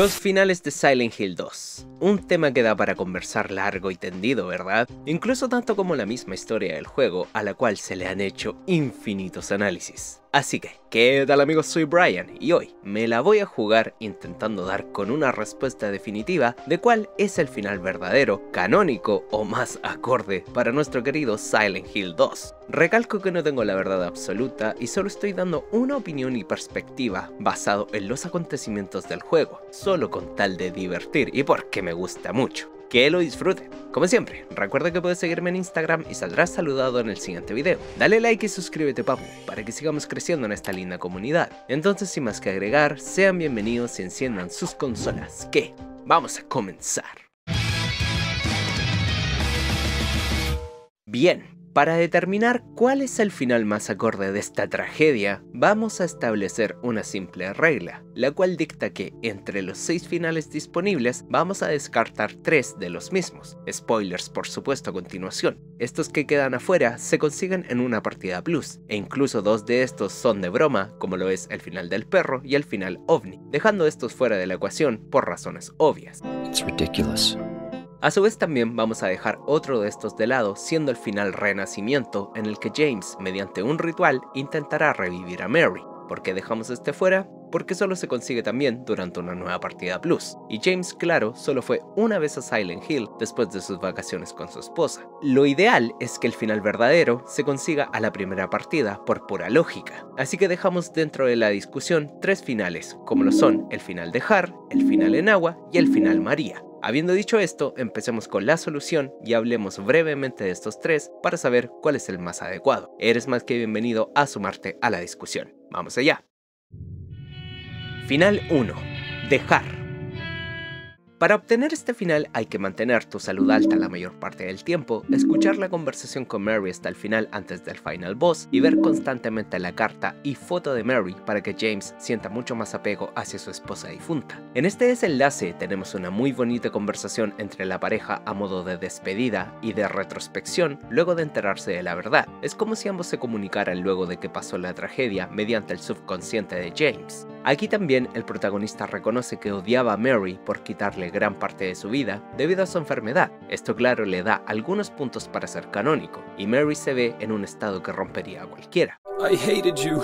Los finales de Silent Hill 2. Un tema que da para conversar largo y tendido, ¿verdad? Incluso tanto como la misma historia del juego, a la cual se le han hecho infinitos análisis. Así que, ¿qué tal amigos? Soy Brian y hoy me la voy a jugar intentando dar con una respuesta definitiva de cuál es el final verdadero, canónico o más acorde para nuestro querido Silent Hill 2. Recalco que no tengo la verdad absoluta y solo estoy dando una opinión y perspectiva basado en los acontecimientos del juego, solo con tal de divertir y porque me gusta mucho. Que lo disfruten. Como siempre, recuerda que puedes seguirme en Instagram y saldrás saludado en el siguiente video. Dale like y suscríbete, papu, para que sigamos creciendo en esta linda comunidad. Entonces, sin más que agregar, sean bienvenidos y enciendan sus consolas, que vamos a comenzar. Bien, para determinar cuál es el final más acorde de esta tragedia, vamos a establecer una simple regla, la cual dicta que entre los 6 finales disponibles vamos a descartar 3 de los mismos. Spoilers, por supuesto, a continuación. Estos que quedan afuera se consiguen en una partida plus, e incluso 2 de estos son de broma, como lo es el final del perro y el final ovni, dejando estos fuera de la ecuación por razones obvias. It's ridiculous. A su vez también vamos a dejar otro de estos de lado, siendo el final renacimiento, en el que James, mediante un ritual, intentará revivir a Mary. ¿Por qué dejamos este fuera? Porque solo se consigue también durante una nueva partida plus, y James, claro, solo fue una vez a Silent Hill después de sus vacaciones con su esposa. Lo ideal es que el final verdadero se consiga a la primera partida por pura lógica, así que dejamos dentro de la discusión 3 finales, como lo son el final de Harry, el final en agua y el final María. Habiendo dicho esto, empecemos con la solución y hablemos brevemente de estos 3 para saber cuál es el más adecuado. Eres más que bienvenido a sumarte a la discusión. ¡Vamos allá! Final 1. Dejar. Para obtener este final hay que mantener tu salud alta la mayor parte del tiempo, escuchar la conversación con Mary hasta el final antes del final boss y ver constantemente la carta y foto de Mary para que James sienta mucho más apego hacia su esposa difunta. En este desenlace tenemos una muy bonita conversación entre la pareja a modo de despedida y de retrospección luego de enterarse de la verdad. Es como si ambos se comunicaran luego de que pasó la tragedia mediante el subconsciente de James. Aquí también el protagonista reconoce que odiaba a Mary por quitarle gran parte de su vida debido a su enfermedad. Esto, claro, le da algunos puntos para ser canónico, y Mary se ve en un estado que rompería a cualquiera. I hated you.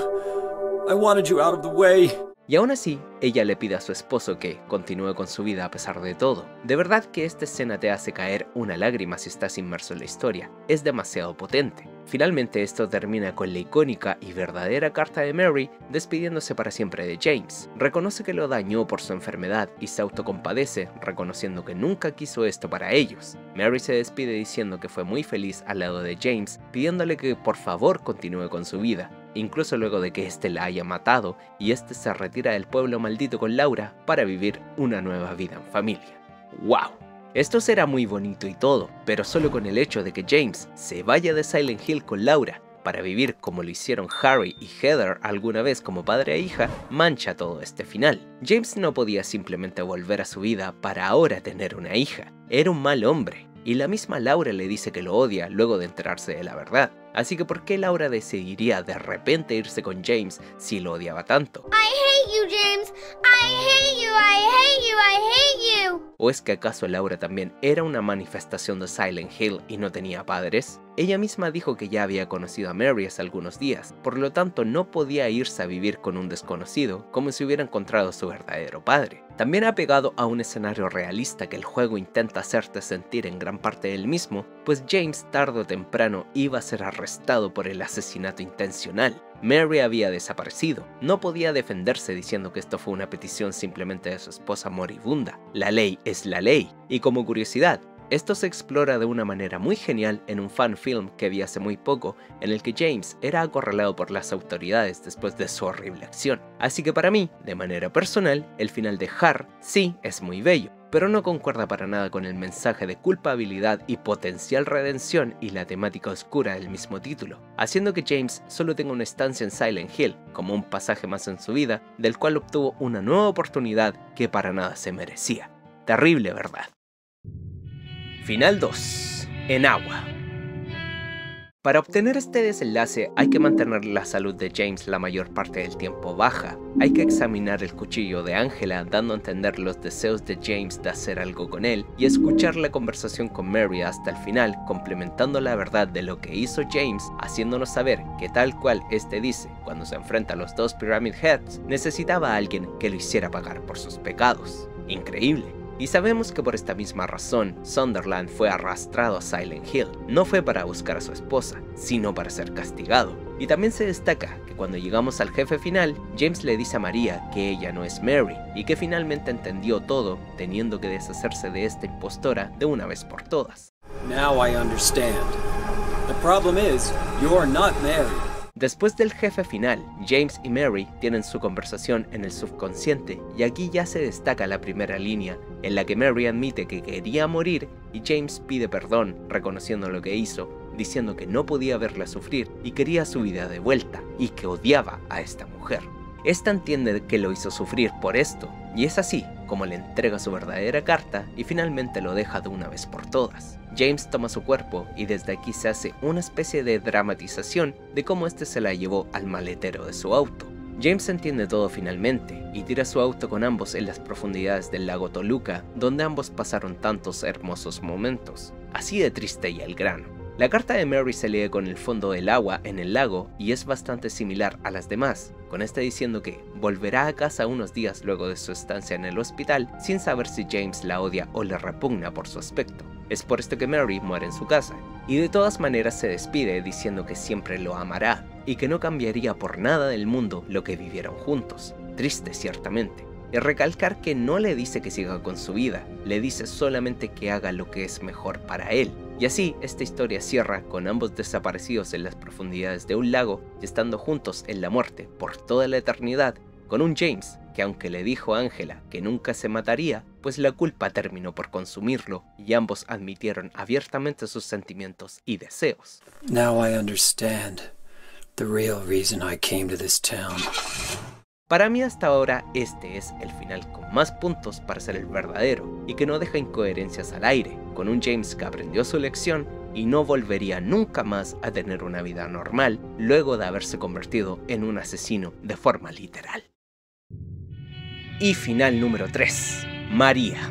I wanted you out of the way. Y aún así, ella le pide a su esposo que continúe con su vida a pesar de todo. De verdad que esta escena te hace caer una lágrima si estás inmerso en la historia, es demasiado potente. Finalmente esto termina con la icónica y verdadera carta de Mary despidiéndose para siempre de James. Reconoce que lo dañó por su enfermedad y se autocompadece, reconociendo que nunca quiso esto para ellos. Mary se despide diciendo que fue muy feliz al lado de James, pidiéndole que por favor continúe con su vida, incluso luego de que éste la haya matado, y éste se retira del pueblo maldito con Laura para vivir una nueva vida en familia. ¡Wow! Esto será muy bonito y todo, pero solo con el hecho de que James se vaya de Silent Hill con Laura para vivir como lo hicieron Harry y Heather alguna vez como padre e hija, mancha todo este final. James no podía simplemente volver a su vida para ahora tener una hija, era un mal hombre, y la misma Laura le dice que lo odia luego de enterarse de la verdad. Así que ¿por qué Laura decidiría de repente irse con James si lo odiaba tanto? I hate you, James. I hate you. I hate you. I hate you. ¿O es que acaso Laura también era una manifestación de Silent Hill y no tenía padres? Ella misma dijo que ya había conocido a Mary hace algunos días, por lo tanto no podía irse a vivir con un desconocido como si hubiera encontrado a su verdadero padre. También ha pegado a un escenario realista que el juego intenta hacerte sentir en gran parte del mismo, pues James tarde o temprano iba a ser arrestado por el asesinato intencional. Mary había desaparecido, no podía defenderse diciendo que esto fue una petición simplemente de su esposa moribunda. La ley es la ley, y como curiosidad, esto se explora de una manera muy genial en un fanfilm que vi hace muy poco, en el que James era acorralado por las autoridades después de su horrible acción. Así que para mí, de manera personal, el final de Har sí es muy bello, pero no concuerda para nada con el mensaje de culpabilidad y potencial redención y la temática oscura del mismo título, haciendo que James solo tenga una estancia en Silent Hill, como un pasaje más en su vida, del cual obtuvo una nueva oportunidad que para nada se merecía. Terrible, ¿verdad? Final 2. En agua. Para obtener este desenlace hay que mantener la salud de James la mayor parte del tiempo baja. Hay que examinar el cuchillo de Ángela, dando a entender los deseos de James de hacer algo con él, y escuchar la conversación con Mary hasta el final, complementando la verdad de lo que hizo James, haciéndonos saber que tal cual este dice, cuando se enfrenta a los dos Pyramid Heads, necesitaba a alguien que lo hiciera pagar por sus pecados. Increíble. Y sabemos que por esta misma razón, Sunderland fue arrastrado a Silent Hill. No fue para buscar a su esposa, sino para ser castigado. Y también se destaca que cuando llegamos al jefe final, James le dice a María que ella no es Mary, y que finalmente entendió todo, teniendo que deshacerse de esta impostora de una vez por todas. Now I understand. The problem is, you're not Mary. Después del jefe final, James y Mary tienen su conversación en el subconsciente, y aquí ya se destaca la primera línea, en la que Mary admite que quería morir y James pide perdón, reconociendo lo que hizo, diciendo que no podía verla sufrir y quería su vida de vuelta, y que odiaba a esta mujer. Esta entiende que lo hizo sufrir por esto, y es así como le entrega su verdadera carta y finalmente lo deja de una vez por todas. James toma su cuerpo y desde aquí se hace una especie de dramatización de cómo este se la llevó al maletero de su auto. James entiende todo finalmente y tira su auto con ambos en las profundidades del lago Toluca, donde ambos pasaron tantos hermosos momentos, así de triste y al grano. La carta de Mary se lee con el fondo del agua en el lago y es bastante similar a las demás, con esta diciendo que volverá a casa unos días luego de su estancia en el hospital sin saber si James la odia o le repugna por su aspecto. Es por esto que Mary muere en su casa, y de todas maneras se despide diciendo que siempre lo amará y que no cambiaría por nada del mundo lo que vivieron juntos, triste ciertamente. Y recalcar que no le dice que siga con su vida, le dice solamente que haga lo que es mejor para él. Y así, esta historia cierra con ambos desaparecidos en las profundidades de un lago y estando juntos en la muerte por toda la eternidad, con un James que aunque le dijo a Ángela que nunca se mataría, pues la culpa terminó por consumirlo y ambos admitieron abiertamente sus sentimientos y deseos. Now I understand the real reason I came to this town. Para mí hasta ahora este es el final con más puntos para ser el verdadero y que no deja incoherencias al aire, con un James que aprendió su lección y no volvería nunca más a tener una vida normal luego de haberse convertido en un asesino de forma literal. Y final número 3, María.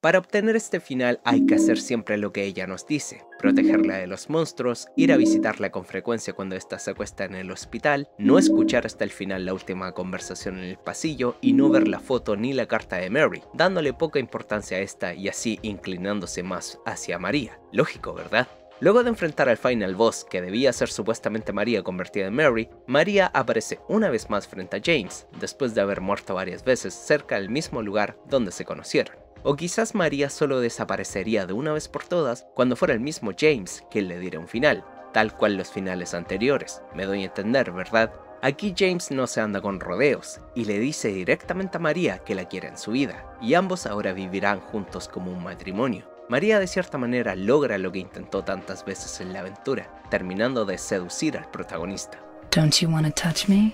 Para obtener este final hay que hacer siempre lo que ella nos dice, protegerla de los monstruos, ir a visitarla con frecuencia cuando ésta se acuesta en el hospital, no escuchar hasta el final la última conversación en el pasillo y no ver la foto ni la carta de Mary, dándole poca importancia a esta y así inclinándose más hacia María. Lógico, ¿verdad? Luego de enfrentar al final boss que debía ser supuestamente María convertida en Mary, María aparece una vez más frente a James, después de haber muerto varias veces cerca del mismo lugar donde se conocieron. O quizás María solo desaparecería de una vez por todas cuando fuera el mismo James quien le diera un final, tal cual los finales anteriores, me doy a entender, ¿verdad? Aquí James no se anda con rodeos y le dice directamente a María que la quiere en su vida, y ambos ahora vivirán juntos como un matrimonio. María de cierta manera logra lo que intentó tantas veces en la aventura, terminando de seducir al protagonista. Don't you want to touch me?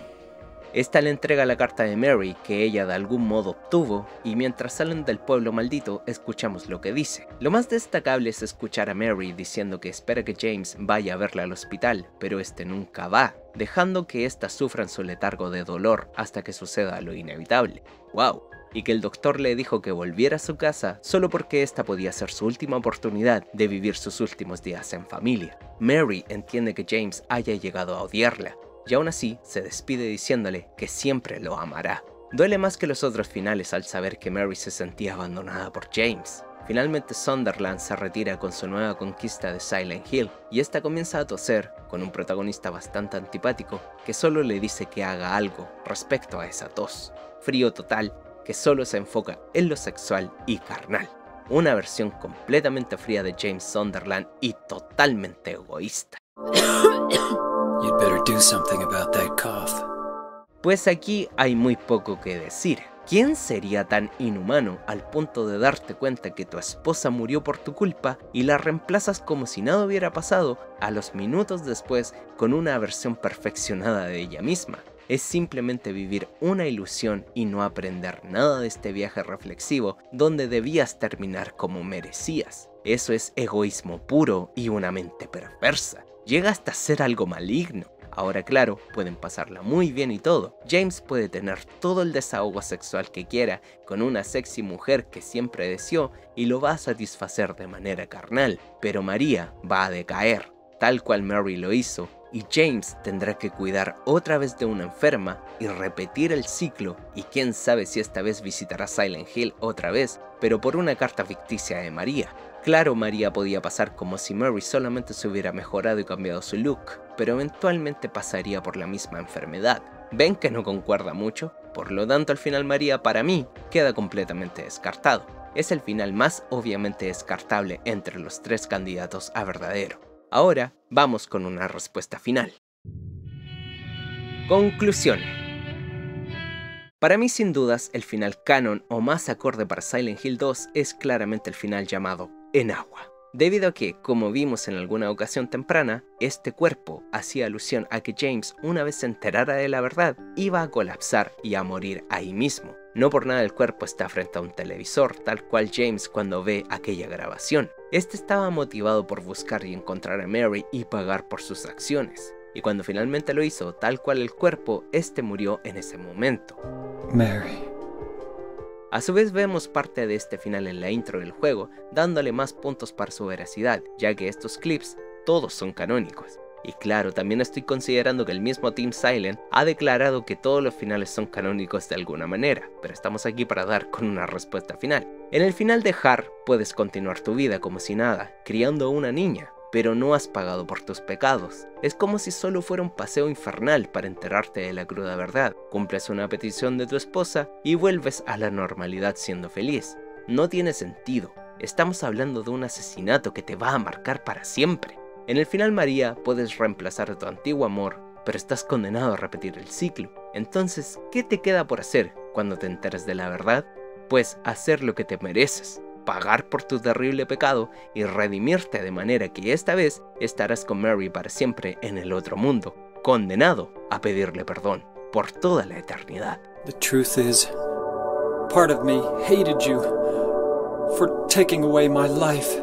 Esta le entrega la carta de Mary que ella de algún modo obtuvo, y mientras salen del pueblo maldito escuchamos lo que dice. Lo más destacable es escuchar a Mary diciendo que espera que James vaya a verla al hospital, pero este nunca va, dejando que ésta sufra en su letargo de dolor hasta que suceda lo inevitable. ¡Wow! Y que el doctor le dijo que volviera a su casa solo porque esta podía ser su última oportunidad de vivir sus últimos días en familia. Mary entiende que James haya llegado a odiarla, y aún así se despide diciéndole que siempre lo amará. Duele más que los otros finales al saber que Mary se sentía abandonada por James. Finalmente Sunderland se retira con su nueva conquista de Silent Hill y esta comienza a toser con un protagonista bastante antipático que solo le dice que haga algo respecto a esa tos. Frío total que solo se enfoca en lo sexual y carnal. Una versión completamente fría de James Sunderland y totalmente egoísta. You'd better do something about that cough. Pues aquí hay muy poco que decir. ¿Quién sería tan inhumano al punto de darte cuenta que tu esposa murió por tu culpa y la reemplazas como si nada hubiera pasado a los minutos después con una versión perfeccionada de ella misma? Es simplemente vivir una ilusión y no aprender nada de este viaje reflexivo donde debías terminar como merecías. Eso es egoísmo puro y una mente perversa. llega hasta ser algo maligno. Ahora claro, pueden pasarla muy bien y todo. James puede tener todo el desahogo sexual que quiera con una sexy mujer que siempre deseó y lo va a satisfacer de manera carnal, pero María va a decaer, tal cual Mary lo hizo, y James tendrá que cuidar otra vez de una enferma y repetir el ciclo, y quién sabe si esta vez visitará Silent Hill otra vez, pero por una carta ficticia de María. Claro, María podía pasar como si Mary solamente se hubiera mejorado y cambiado su look, pero eventualmente pasaría por la misma enfermedad. ¿Ven que no concuerda mucho? Por lo tanto, al final María, para mí, queda completamente descartado. Es el final más obviamente descartable entre los tres candidatos a verdadero. Ahora, vamos con una respuesta final. Conclusión. Para mí, sin dudas, el final canon o más acorde para Silent Hill 2 es claramente el final llamado En Agua, debido a que, como vimos en alguna ocasión temprana, este cuerpo hacía alusión a que James, una vez se enterara de la verdad, iba a colapsar y a morir ahí mismo. No por nada el cuerpo está frente a un televisor, tal cual James cuando ve aquella grabación. Este estaba motivado por buscar y encontrar a Mary y pagar por sus acciones, y cuando finalmente lo hizo, tal cual el cuerpo, este murió en ese momento. Mary. A su vez vemos parte de este final en la intro del juego, dándole más puntos para su veracidad, ya que estos clips todos son canónicos. Y claro, también estoy considerando que el mismo Team Silent ha declarado que todos los finales son canónicos de alguna manera, pero estamos aquí para dar con una respuesta final. En el final de Harry puedes continuar tu vida como si nada, criando a una niña, pero no has pagado por tus pecados. Es como si solo fuera un paseo infernal para enterarte de la cruda verdad. Cumples una petición de tu esposa y vuelves a la normalidad siendo feliz. No tiene sentido. Estamos hablando de un asesinato que te va a marcar para siempre. En el final, María, puedes reemplazar a tu antiguo amor, pero estás condenado a repetir el ciclo. Entonces, ¿qué te queda por hacer cuando te enteres de la verdad? Pues hacer lo que te mereces. Pagar por tu terrible pecado y redimirte, de manera que esta vez estarás con Mary para siempre en el otro mundo, condenado a pedirle perdón por toda la eternidad. The truth is, part of me hated you for taking away my life.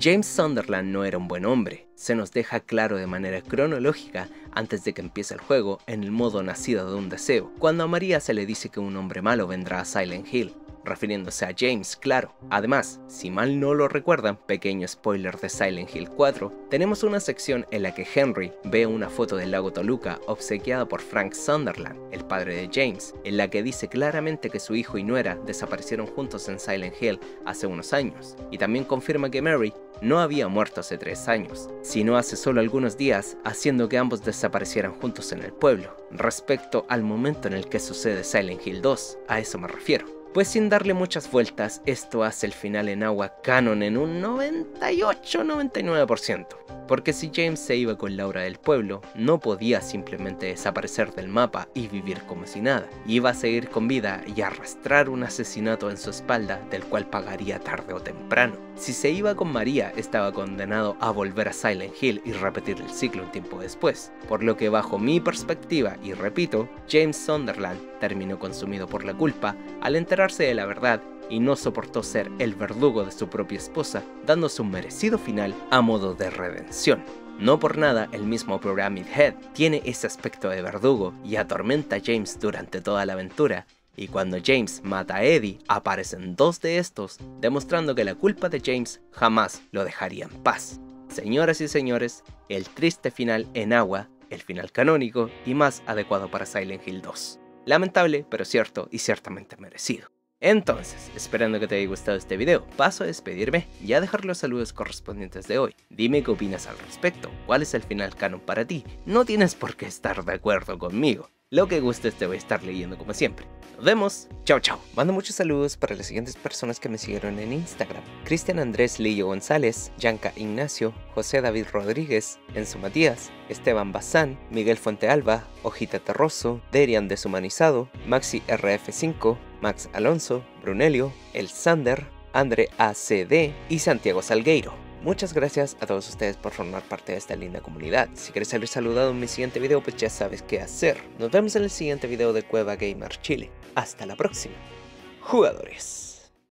James Sunderland no era un buen hombre, se nos deja claro de manera cronológica antes de que empiece el juego en el modo Nacida de un Deseo, cuando a María se le dice que un hombre malo vendrá a Silent Hill, refiriéndose a James, claro. Además, si mal no lo recuerdan, pequeño spoiler de Silent Hill 4, tenemos una sección en la que Henry ve una foto del lago Toluca obsequiada por Frank Sunderland, el padre de James, en la que dice claramente que su hijo y nuera desaparecieron juntos en Silent Hill hace unos años, y también confirma que Mary no había muerto hace 3 años, sino hace solo algunos días, haciendo que ambos desaparecieran juntos en el pueblo. Respecto al momento en el que sucede Silent Hill 2, a eso me refiero. Pues sin darle muchas vueltas, esto hace el final en agua canon en un 98-99%. Porque si James se iba con Laura del pueblo, no podía simplemente desaparecer del mapa y vivir como si nada. Iba a seguir con vida y arrastrar un asesinato en su espalda del cual pagaría tarde o temprano. Si se iba con María, estaba condenado a volver a Silent Hill y repetir el ciclo un tiempo después. Por lo que bajo mi perspectiva, y repito, James Sunderland terminó consumido por la culpa al enterarse de la verdad y no soportó ser el verdugo de su propia esposa, dándose un merecido final a modo de redención. No por nada el mismo Pyramid Head tiene ese aspecto de verdugo y atormenta a James durante toda la aventura, y cuando James mata a Eddie aparecen 2 de estos, demostrando que la culpa de James jamás lo dejaría en paz. Señoras y señores, el triste final en agua, el final canónico y más adecuado para Silent Hill 2. Lamentable, pero cierto y ciertamente merecido. Entonces, esperando que te haya gustado este video, paso a despedirme y a dejar los saludos correspondientes de hoy. Dime qué opinas al respecto, cuál es el final canon para ti, no tienes por qué estar de acuerdo conmigo. Lo que gustes te voy a estar leyendo como siempre. Nos vemos, chao chao. Mando muchos saludos para las siguientes personas que me siguieron en Instagram: Cristian Andrés Lillo González, Yanka Ignacio, José David Rodríguez, Enzo Matías, Esteban Bazán, Miguel Fuentealba, Hojita Terroso, Derian Deshumanizado, Maxi RF5, Max Alonso, Brunelio, El Sander, Andre ACD y Santiago Salgueiro. Muchas gracias a todos ustedes por formar parte de esta linda comunidad. Si quieres salir saludado en mi siguiente video, pues ya sabes qué hacer. Nos vemos en el siguiente video de Cueva Gamer Chile. Hasta la próxima, jugadores.